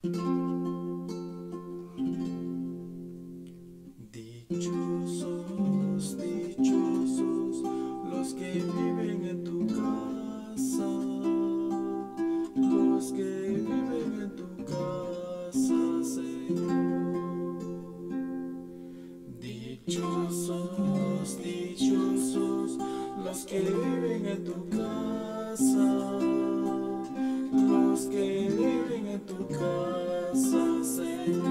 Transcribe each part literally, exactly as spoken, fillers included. Dichosos, dichosos los que viven en tu casa, los que viven en tu casa, Señor. Dichosos, dichosos los que viven en tu casa, los que viven en tu casa, Señor.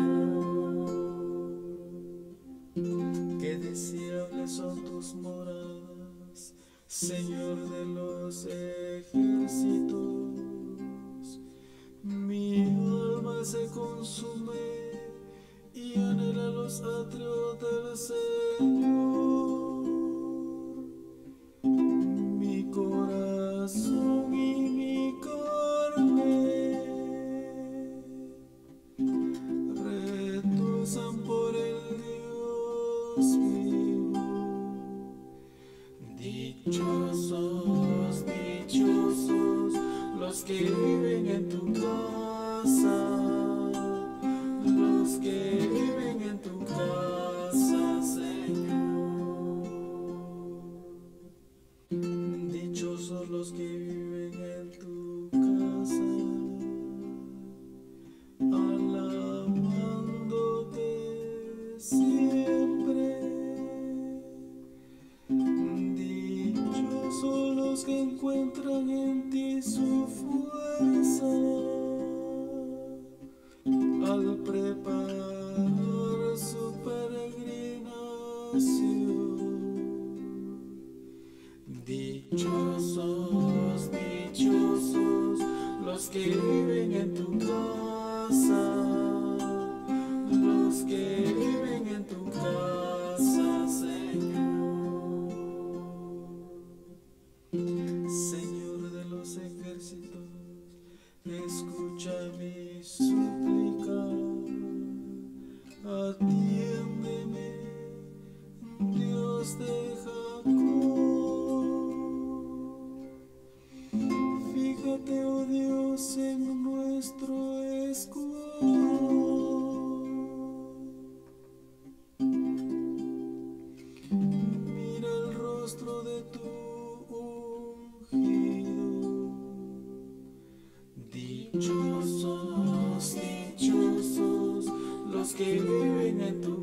Qué deseables son tus moradas, Señor de los ejércitos. Mi alma se consume y anhela los atrios del Señor. Mi corazón y mi carne retozan por el Dios mío. Dichosos, dichosos los que viven en tu casa, los que viven en tu casa, Señor. Dichosos los que viven en tu casa, alabándote siempre. Dichosos los que encuentran en ti su fuerza al preparar su peregrinación. Dichosos, dichosos los que viven en tu casa, los que viven en tu casa, Señor. Señor de los ejércitos, escucha mi súplica, atiéndeme, Dios de Jacob. Fíjate, oh Dios, en nuestro escudo. Mira el rostro de tu ungido. Dichosos, dichosos los que viven en tu